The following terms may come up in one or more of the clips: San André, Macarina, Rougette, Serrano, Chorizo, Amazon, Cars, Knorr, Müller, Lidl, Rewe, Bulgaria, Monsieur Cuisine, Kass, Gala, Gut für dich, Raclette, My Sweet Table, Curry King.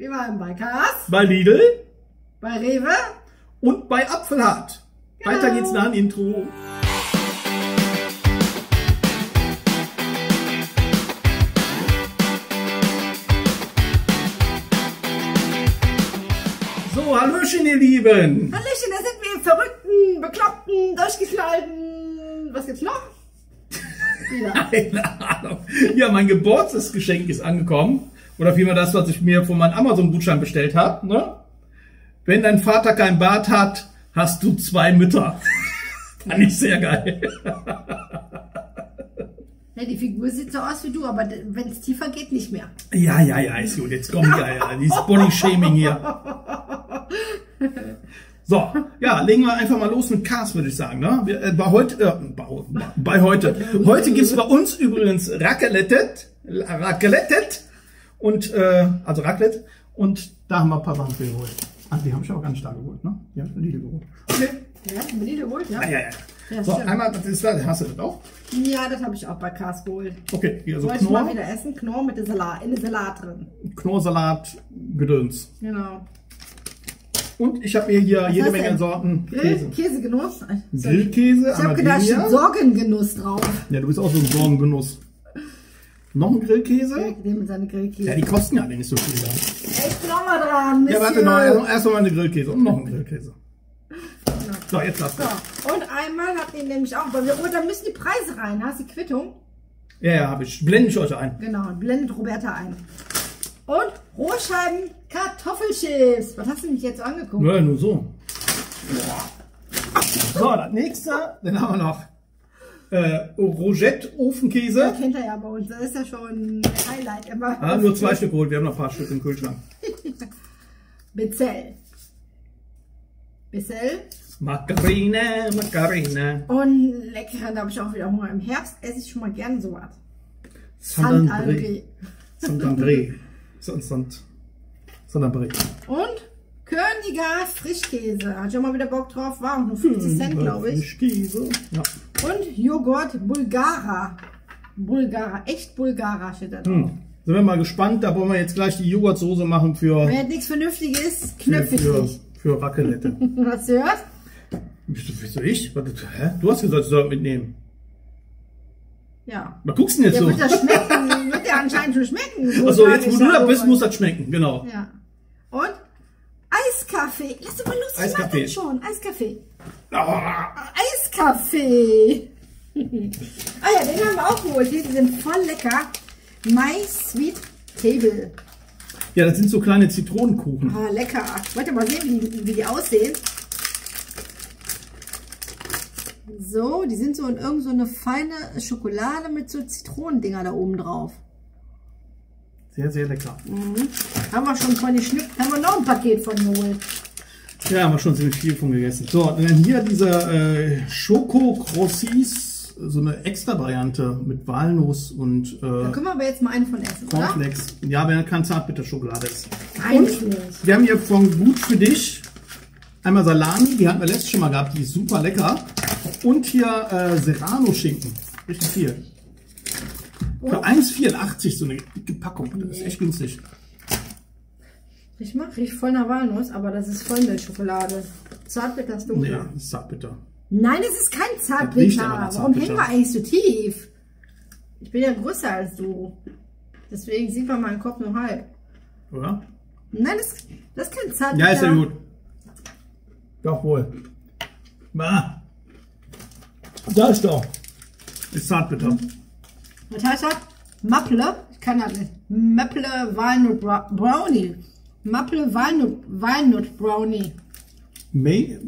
Wir waren bei Kass, bei Lidl, bei Rewe und bei Apfelhardt. Genau. Weiter geht's nach dem Intro. So, Hallöchen ihr Lieben. Hallöchen, da sind wir verrückten, bekloppten, durchgeknallten. Was gibt's noch? Keine Ahnung. Ja, mein Geburtstagsgeschenk ist angekommen. Oder vielmehr das, was ich mir von meinem Amazon-Gutschein bestellt habe. Ne? Wenn dein Vater kein Bart hat, hast du zwei Mütter. Fand ich sehr geil. Ja, die Figur sieht so aus wie du, aber wenn es tiefer geht, nicht mehr. Ja, ja, ja, ist gut. Jetzt kommt ja, dieses Body-Shaming hier. So, ja, legen wir einfach mal los mit Cars, würde ich sagen. Ne? Heute gibt es bei uns übrigens Raclette. Und da haben wir ein paar Sachen für geholt. Ach, die habe ich auch ganz stark geholt, ne? Die habe ich von Lidl geholt. Okay. Ja, von Lidl geholt, ja? Ah, ja, ja. Ja, so, stimmt. Einmal, das ist da, hast du das auch? Ja, das habe ich auch bei Kass geholt. Okay, hier so also Knorr. Mal wieder essen, Knorr mit dem Salat, in den Salat drin. Knorrsalat, Gedöns. Genau. Und ich habe mir hier jede Menge Sorten Käse. Käsegenuss? Grillkäse, ich habe gedacht, Sorgengenuss drauf. Ja, du bist auch so ein Sorgengenuss. Noch ein Grillkäse? Ja, ich nehme seine Grillkäse. Ja, die kosten ja nicht so viel. Ich bin noch mal dran, Monsieur. Ja, warte noch. Erst noch mal eine Grillkäse und noch ein Grillkäse. So, jetzt lass so. Und einmal hat ihn nämlich auch, weil wir, oh, da müssen die Preise rein. Hast du die Quittung? Ja, ja, habe ich. Blende ich euch ein. Genau, blendet Roberta ein. Und Rohscheiben Kartoffelchips. Was hast du mich jetzt angeguckt? Ja, nur so. So, das nächste, dann haben wir noch Rougette Ofenkäse. Das kennt er ja bei uns, das ist ja schon ein Highlight immer. Ah, nur zwei Stück geholt, wir haben noch ein paar Stück im Kühlschrank. Bezell. Bezell. Macarina, Macarina. Und lecker, da habe ich auch wieder Hunger. Im Herbst esse ich schon mal gerne sowas. San André. San André. San André. Und Körniger Frischkäse. Hat schon mal wieder Bock drauf. War auch nur 50 Cent, glaube ich. Frischkäse. Ja. Und Joghurt Bulgaria. Bulgaria. Echt Bulgaria steht da drauf. Sind wir mal gespannt. Da wollen wir jetzt gleich die Joghurtsoße machen für... Wenn jetzt nichts Vernünftiges, knöpfe ich nicht. Für Raclette. Was hörst du? Wieso ich? Hä? Du hast gesagt, ich soll mitnehmen. Ja. Was guckst du denn jetzt so? Wird das schmecken? Wird der anscheinend schon schmecken? Achso, jetzt wo du da bist, muss das schmecken, genau. Ja. Und Eiskaffee. Lass doch mal los, ich mach den schon. Eiskaffee. Oh. Eiskaffee. Ah ja, den haben wir auch geholt. Die sind voll lecker. My Sweet Table. Ja, das sind so kleine Zitronenkuchen. Ah, lecker. Wollt ihr mal sehen, wie die aussehen? So, die sind so in irgend so eine feine Schokolade mit so Zitronendinger da oben drauf. Sehr, sehr lecker. Mhm. Haben wir schon von geschnippt, haben wir noch ein Paket von geholt. Ja, haben wir schon ziemlich viel von gegessen. So, und dann hier dieser Schoko-Crossis, so eine extra Variante mit Walnuss und... da können wir aber jetzt mal einen von essen, Cornflakes. Oder? Ja, wenn er keine Zartbitterschokolade ist. Eigentlich nicht. Wir haben hier von Gut für dich einmal Salami, die hatten wir letztes schon mal gehabt, die ist super lecker. Und hier Serrano-Schinken, richtig viel. Für 1,84 so eine Packung, das ist echt günstig. Ich mag riecht voll nach Walnuss, aber das ist Vollmilchschokolade. Zartbitter ist dunkel. Ja, ist Zartbitter. Nein, es ist kein Zartbitter. Warum hängen wir eigentlich so tief? Ich bin ja größer als du. Deswegen sieht man meinen Kopf nur halb. Oder? Nein, das ist kein Zartbitter. Ja, ist ja gut. Doch wohl. Ah. Da ist doch. Ist Zartbitter. Mhm. Was heißt das? Maple, ich kann das nicht. Maple Walnut Brownie. Maple Walnut Brownie. Maple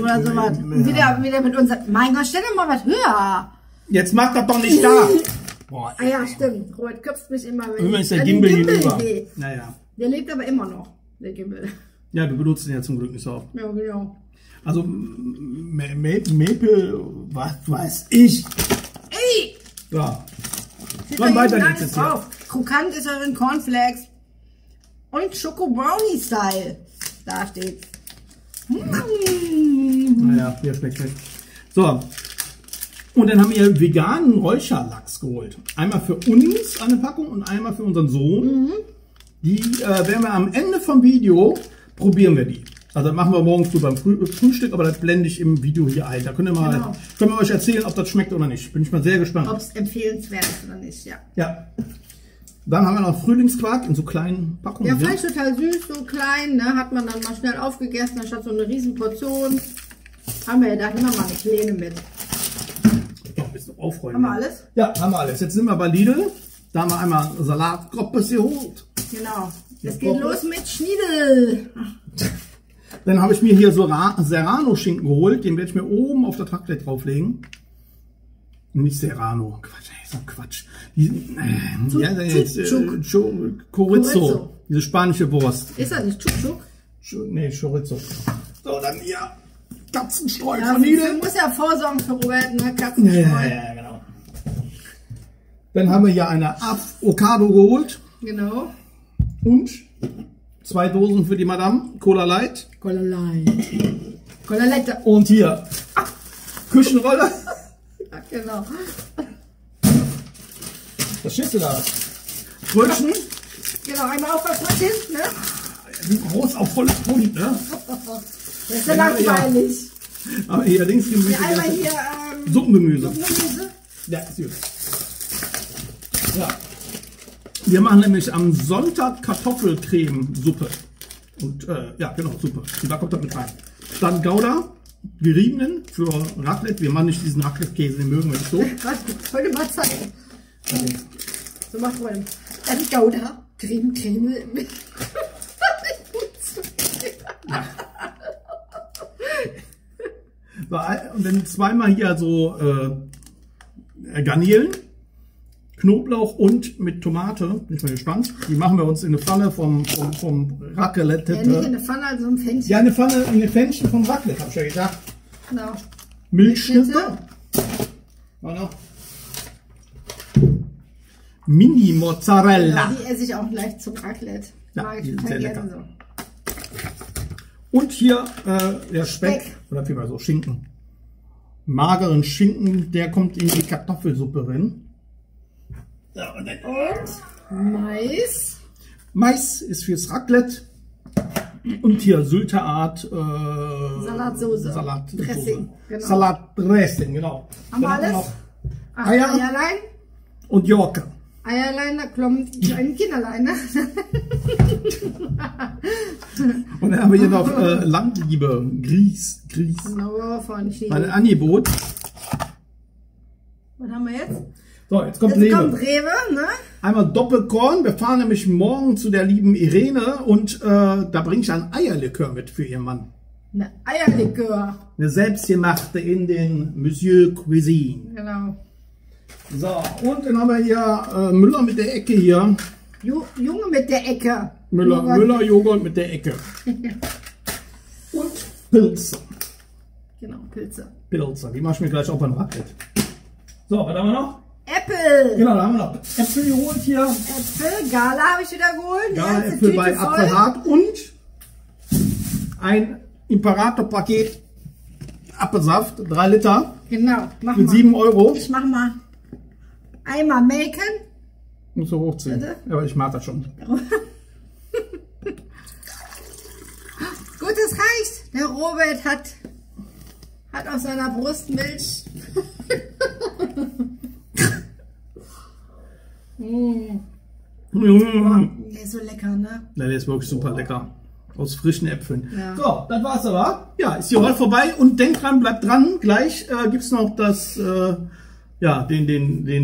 oder sowas. Wieder mit uns. Mein Gott, stell doch mal was höher. Jetzt mach das doch nicht da. Boah, ah ja, stimmt. Robert köpft mich immer, wenn ich an den Gimbel gehe. Naja. Der lebt aber immer noch, der Gimbel. Ja, du benutzt ihn ja zum Glück nicht so oft. Ja, genau. Also, Maple, was weiß ich. Ey! Ja. Dann weiter geht's jetzt hier. Krokant ist er in Cornflakes. Und Schoko Brownie Style. Da steht's. Mmh. Naja, hier schmeckt es. So. Und dann haben wir veganen Räucherlachs geholt. Einmal für uns eine Packung und einmal für unseren Sohn. Mhm. Die werden wir am Ende vom Video, probieren wir die. Also das machen wir morgen früh beim Frühstück, aber das blende ich im Video hier ein. Da könnt ihr mal, können wir euch erzählen, ob das schmeckt oder nicht. Bin ich mal sehr gespannt. Ob es empfehlenswert ist oder nicht, ja. Ja. Dann haben wir noch Frühlingsquark in so kleinen Packungen. Ja, fand ich total süß, so klein, ne? Hat man dann mal schnell aufgegessen, anstatt so eine riesen Portion. Haben wir gedacht, immer mal eine Kleine mit. Doch, bist du aufräumen. Haben wir alles? Ja, haben wir alles. Jetzt sind wir bei Lidl. Da haben wir einmal Salat, Groppes geholt. Genau. Es geht los mit Schniedel. Dann habe ich mir hier so Serrano-Schinken geholt. Den werde ich mir oben auf der Raclette drauflegen. Nicht Serrano. Quatsch, ey, so ein Quatsch. Chorizo. Diese spanische Wurst. Ist das nicht Chuchuk? Nee, Chorizo. So, dann hier. Katzenstreu von Lidl. Du musst ja vorsorgen für Robert, ne? Katzenstreu. Ja, genau. Dann haben wir hier eine Avocado geholt. Genau. Und 2 Dosen für die Madame. Cola Light. Cola Light. Cola Light. Und hier. Küchenrolle. Ja, genau. Was schießt du da? Brötchen. Genau, einmal auf das Brötchen, ne? Wie groß auf volles Pfund, ne? Das ist ja langweilig. Aber hier links Gemüse. Ja, einmal hier Suppengemüse. Suppengemüse. Ja, ist gut. Ja. Wir machen nämlich am Sonntag Kartoffelcremesuppe. Und ja, genau, Suppe. Und da kommt das mit rein. Dann Gouda, geriebenen für Raclette. Wir machen nicht diesen Raclette-Käse, den mögen wir nicht so. Heute mal zeigen. Okay. So macht man. Dann Gouda, Creme. Und dann zweimal hier so Garnelen. Knoblauch und mit Tomate, bin ich mal gespannt. Die machen wir uns in eine Pfanne vom Raclette. Ja, nicht in eine Pfanne, also ein Pfännchen. Ja, eine Pfanne, in eine Pfännchen vom Raclette, hab ich ja gedacht. Genau. Milchschnitte. Mini-Mozzarella. Genau, die esse ich auch gleich zum Raclette. Ja, mag ich total gerne so. Und hier der Speck, oder vielmehr so Schinken. Mageren Schinken, der kommt in die Kartoffelsuppe rein. Ja, und Mais. Mais ist fürs Raclette. Und hier Sylter-Art Salatsoße. Salatdressing. Genau. Salatdressing, genau. Haben wir alles? Noch Eier. Eierlein. Und Jorke. Eierlein, da kommt ein Kinderlein. Ne? Und dann haben wir hier noch Landliebe. Grieß. Genau, vorne stehen. Ein Angebot. Was haben wir jetzt? So, jetzt kommt Rewe. Ne? Einmal Doppelkorn. Wir fahren nämlich morgen zu der lieben Irene und da bringe ich ein Eierlikör mit für ihren Mann. Eine Eierlikör. Eine selbstgemachte in den Monsieur Cuisine. Genau. So, und dann haben wir hier Müller mit der Ecke hier. Junge mit der Ecke. Müller-Joghurt mit der Ecke. Und Pilze. Genau, Pilze. Pilze, die mache ich mir gleich auch beim Raclette. So, was haben wir noch? Äpfel! Genau, da haben wir noch Äpfel geholt hier. Äpfel, Gala habe ich wieder geholt. Gala Äpfel bei Apparat und ein Imperator-Paket Apfelsaft, 3 Liter. Genau, mach mal. Mit 7 Euro. Ich mach mal einmal melken. Muss so hochziehen. Bitte? Aber ich mag das schon. Gut, das reicht. Der Robert hat aus seiner Brust Milch. Der ist so lecker, ne? Ja, der ist wirklich super lecker. Aus frischen Äpfeln. Ja. So, das war's aber. Ja, ist die Rolle vorbei und denkt dran, bleibt dran. Gleich gibt's noch das, ja, den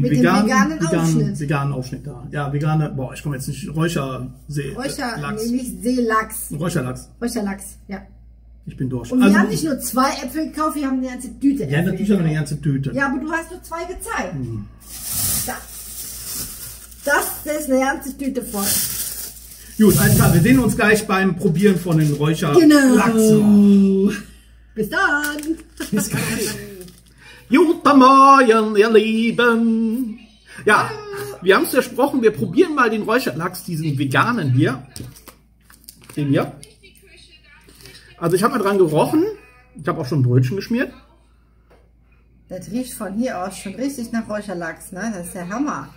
veganen Aufschnitt da. Ja, vegane, boah, ich komme jetzt nicht, Räucherlachs. Nee, nicht Seelachs. Räucherlachs, ja. Ich bin durch. Und wir haben nicht nur 2 Äpfel gekauft, wir haben eine ganze Tüte. Ja, natürlich haben wir eine ganze Tüte. Ja, aber du hast nur 2 gezeigt. Mhm. Das ist eine ganze Tüte voll. Gut, alles klar. Wir sehen uns gleich beim Probieren von den Räucherlachsen. Genau. Bis dann. Bis gleich. Guten Morgen, ihr Lieben. Ja, wir haben es versprochen. Wir probieren mal den Räucherlachs, diesen veganen hier. Den hier. Also ich habe mal dran gerochen. Ich habe auch schon Brötchen geschmiert. Das riecht von hier aus schon richtig nach Räucherlachs, ne? Das ist der Hammer.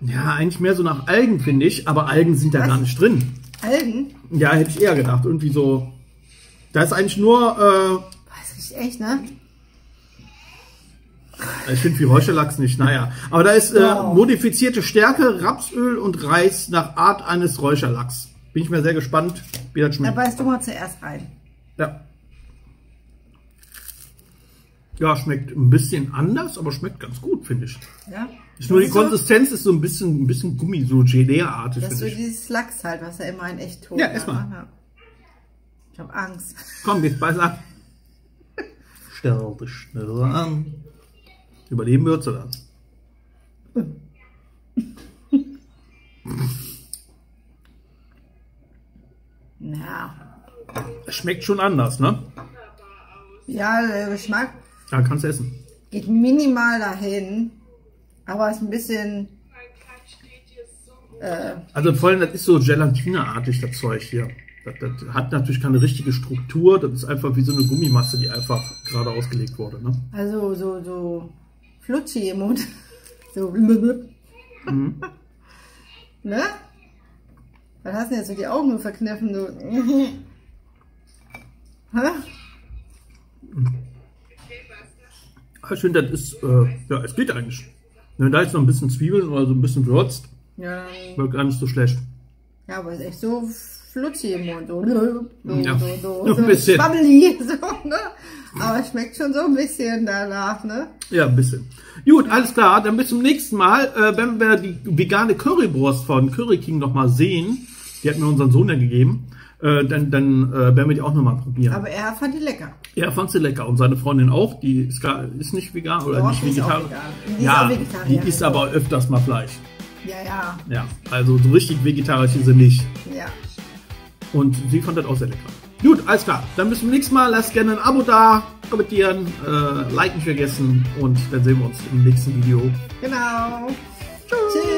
Ja, eigentlich mehr so nach Algen, finde ich. Aber Algen sind da gar nicht drin. Algen? Ja, hätte ich eher gedacht. Irgendwie so. Da ist eigentlich nur... das riecht echt, ne? Ich finde viel Heuschelachs nicht, naja. Aber da ist modifizierte Stärke, Rapsöl und Reis nach Art eines Räucherlachs. Bin ich mir sehr gespannt, wie das schmeckt. Da beißt du mal zuerst rein. Ja. Ja, schmeckt ein bisschen anders, aber schmeckt ganz gut, finde ich. Ja. Ist nur die Konsistenz so, ist so ein bisschen Gummi, so Gelee-artig. Das ist so dieses Lachs halt, was er immerhin echt tot. Ja, erstmal. Ich habe Angst. Komm, jetzt beiß ab. Stell dich schneller an. Überleben würdest du das? Ja. Es schmeckt schon anders, ne? Ja, der Geschmack. Ja, kannst du essen. Geht minimal dahin, aber ist ein bisschen. Also vor allem, das ist so Gelatine-artig, das Zeug hier. Das hat natürlich keine richtige Struktur, das ist einfach wie so eine Gummimasse, die einfach gerade ausgelegt wurde, ne? Also so flutschi im Mund. So mhm. Ne? Was hast du denn jetzt so die Augen nur verkniffen? So. Hä? Ich finde, das ist, ja, es geht eigentlich. Wenn da jetzt noch ein bisschen Zwiebeln oder so ein bisschen würzt, ja, wird gar nicht so schlecht. Ja, aber es ist echt so flutschig im Mund. So ein bisschen. Schwabbeli, so, ne? Aber es schmeckt schon so ein bisschen danach, ne? Ja, ein bisschen. Gut, alles klar. Dann bis zum nächsten Mal, wenn wir die vegane Currywurst von Curry King nochmal sehen. Die hat mir unseren Sohn ja gegeben. Dann werden wir die auch nochmal probieren. Aber er fand die lecker. Er fand sie lecker und seine Freundin auch. Die ist nicht vegan oder nicht vegetarisch. Ja, die isst aber öfters mal Fleisch. Ja, ja. Ja, also so richtig vegetarisch ist sie nicht. Ja. Und sie fand das auch sehr lecker. Gut, alles klar. Dann bis zum nächsten Mal. Lasst gerne ein Abo da, kommentieren, liken nicht vergessen und dann sehen wir uns im nächsten Video. Genau. Tschüss. Tschüss.